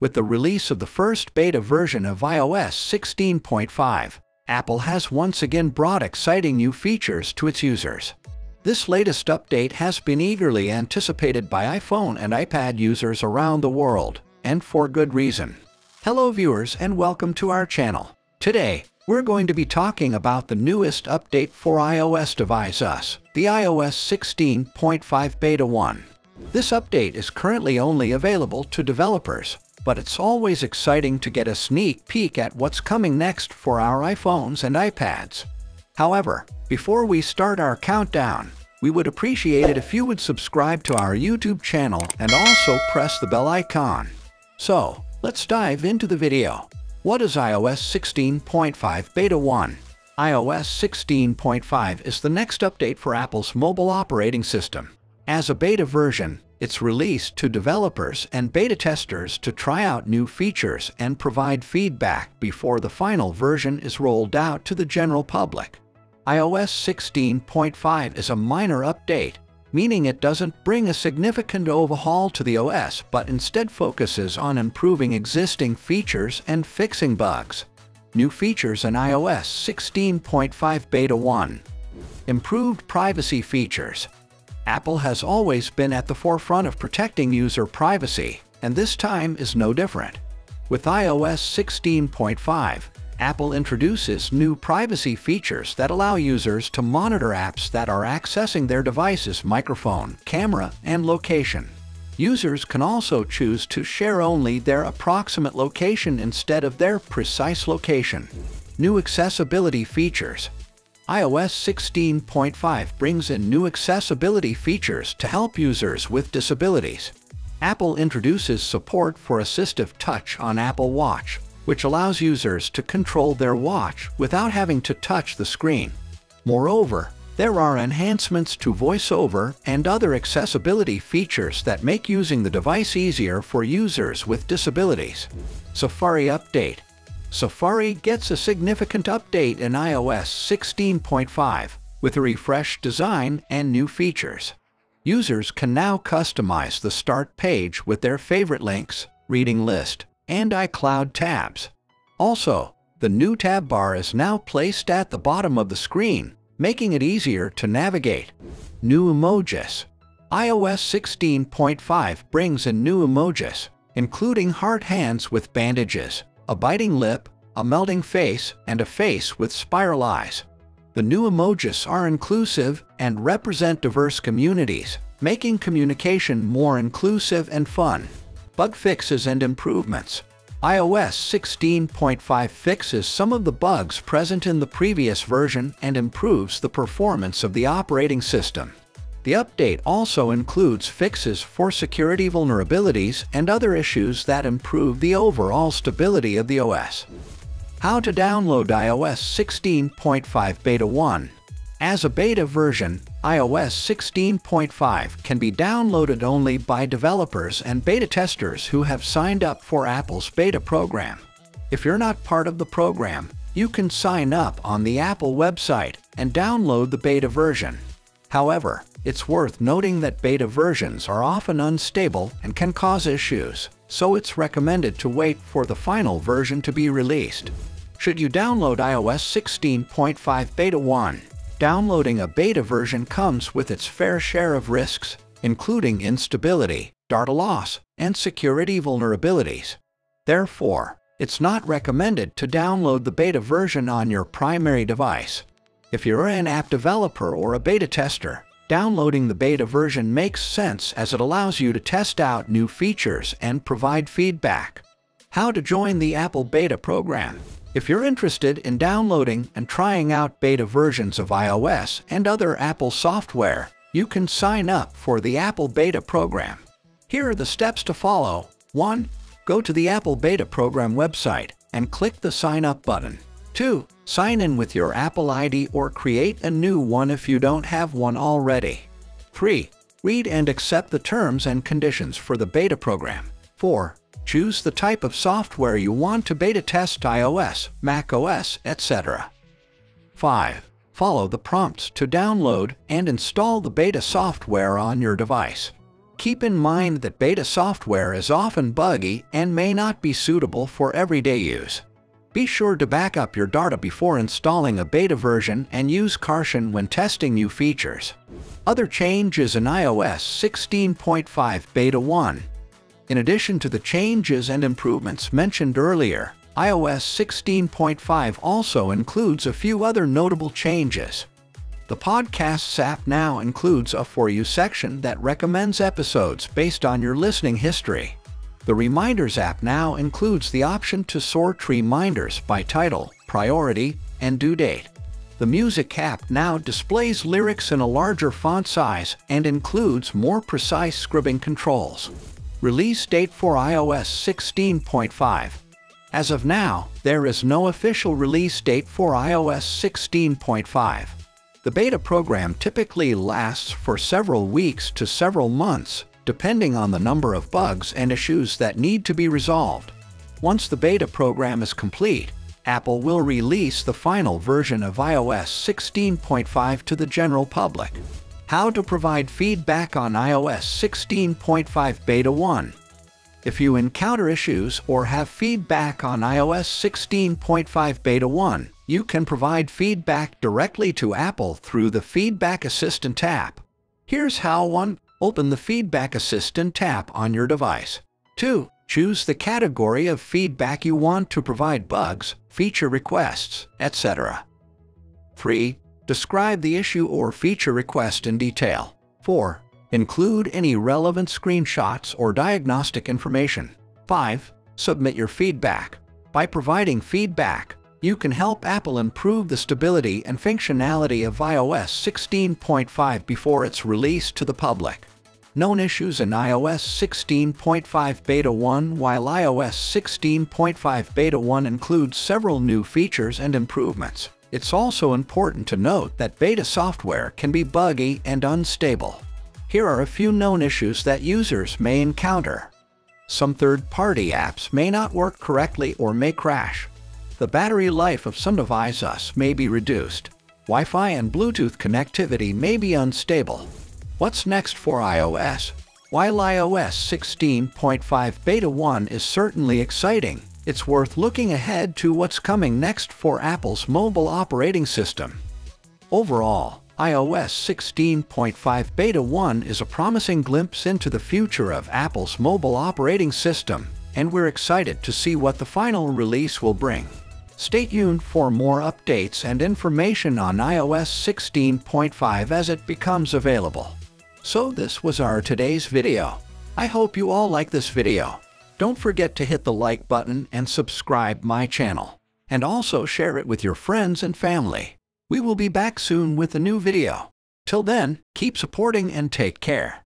With the release of the first beta version of iOS 16.5, Apple has once again brought exciting new features to its users. This latest update has been eagerly anticipated by iPhone and iPad users around the world, and for good reason. Hello viewers and welcome to our channel. Today, we're going to be talking about the newest update for iOS devices, the iOS 16.5 Beta 1. This update is currently only available to developers, but it's always exciting to get a sneak peek at what's coming next for our iPhones and iPads. However, before we start our countdown, we would appreciate it if you would subscribe to our YouTube channel and also press the bell icon. So, let's dive into the video. What is iOS 16.5 Beta 1? iOS 16.5 is the next update for Apple's mobile operating system. As a beta version, it's released to developers and beta testers to try out new features and provide feedback before the final version is rolled out to the general public. iOS 16.5 is a minor update, meaning it doesn't bring a significant overhaul to the OS but instead focuses on improving existing features and fixing bugs. New features in iOS 16.5 Beta 1. Improved privacy features. Apple has always been at the forefront of protecting user privacy, and this time is no different. With iOS 16.5, Apple introduces new privacy features that allow users to monitor apps that are accessing their device's microphone, camera, and location. Users can also choose to share only their approximate location instead of their precise location. New accessibility features. iOS 16.5 brings in new accessibility features to help users with disabilities. Apple introduces support for AssistiveTouch on Apple Watch, which allows users to control their watch without having to touch the screen. Moreover, there are enhancements to VoiceOver and other accessibility features that make using the device easier for users with disabilities. Safari update. Safari gets a significant update in iOS 16.5 with a refreshed design and new features. Users can now customize the start page with their favorite links, reading list, and iCloud tabs. Also, the new tab bar is now placed at the bottom of the screen, making it easier to navigate. New emojis. iOS 16.5 brings in new emojis, including heart hands with bandages, a biting lip, a melting face, and a face with spiral eyes. The new emojis are inclusive and represent diverse communities, making communication more inclusive and fun. Bug fixes and improvements. iOS 16.5 fixes some of the bugs present in the previous version and improves the performance of the operating system. The update also includes fixes for security vulnerabilities and other issues that improve the overall stability of the OS. How to download iOS 16.5 Beta 1. As a beta version, iOS 16.5 can be downloaded only by developers and beta testers who have signed up for Apple's beta program. If you're not part of the program, you can sign up on the Apple website and download the beta version. However, it's worth noting that beta versions are often unstable and can cause issues, so it's recommended to wait for the final version to be released. Should you download iOS 16.5 Beta 1? Downloading a beta version comes with its fair share of risks, including instability, data loss, and security vulnerabilities. Therefore, it's not recommended to download the beta version on your primary device. If you're an app developer or a beta tester, downloading the beta version makes sense as it allows you to test out new features and provide feedback. How to join the Apple beta program. If you're interested in downloading and trying out beta versions of iOS and other Apple software, you can sign up for the Apple beta program. Here are the steps to follow. 1. Go to the Apple beta program website and click the sign up button. 2. Sign in with your Apple ID or create a new one if you don't have one already. 3. Read and accept the terms and conditions for the beta program. 4. Choose the type of software you want to beta test iOS, macOS, etc. 5. Follow the prompts to download and install the beta software on your device. Keep in mind that beta software is often buggy and may not be suitable for everyday use. Be sure to back up your data before installing a beta version and use caution when testing new features. Other changes in iOS 16.5 Beta 1. In addition to the changes and improvements mentioned earlier, iOS 16.5 also includes a few other notable changes. The Podcasts app now includes a For You section that recommends episodes based on your listening history. The Reminders app now includes the option to sort reminders by title, priority, and due date. The Music app now displays lyrics in a larger font size and includes more precise scribbling controls. Release date for iOS 16.5. As of now, there is no official release date for iOS 16.5. The beta program typically lasts for several weeks to several months, depending on the number of bugs and issues that need to be resolved. Once the beta program is complete, Apple will release the final version of iOS 16.5 to the general public. How to provide feedback on iOS 16.5 Beta 1. If you encounter issues or have feedback on iOS 16.5 Beta 1, you can provide feedback directly to Apple through the Feedback Assistant app. Here's how 1. Open the Feedback Assistant app on your device. 2. Choose the category of feedback you want to provide: bugs, feature requests, etc. 3. Describe the issue or feature request in detail. 4. Include any relevant screenshots or diagnostic information. 5. Submit your feedback. By providing feedback, you can help Apple improve the stability and functionality of iOS 16.5 before its release to the public. Known issues in iOS 16.5 Beta 1. While iOS 16.5 Beta 1 includes several new features and improvements, it's also important to note that beta software can be buggy and unstable. Here are a few known issues that users may encounter. Some third-party apps may not work correctly or may crash. The battery life of some devices may be reduced. Wi-Fi and Bluetooth connectivity may be unstable. What's next for iOS? While iOS 16.5 Beta 1 is certainly exciting, it's worth looking ahead to what's coming next for Apple's mobile operating system. Overall, iOS 16.5 Beta 1 is a promising glimpse into the future of Apple's mobile operating system, and we're excited to see what the final release will bring. Stay tuned for more updates and information on iOS 16.5 as it becomes available. So this was our today's video. I hope you all like this video. Don't forget to hit the like button and subscribe my channel. And also share it with your friends and family. We will be back soon with a new video. Till then, keep supporting and take care.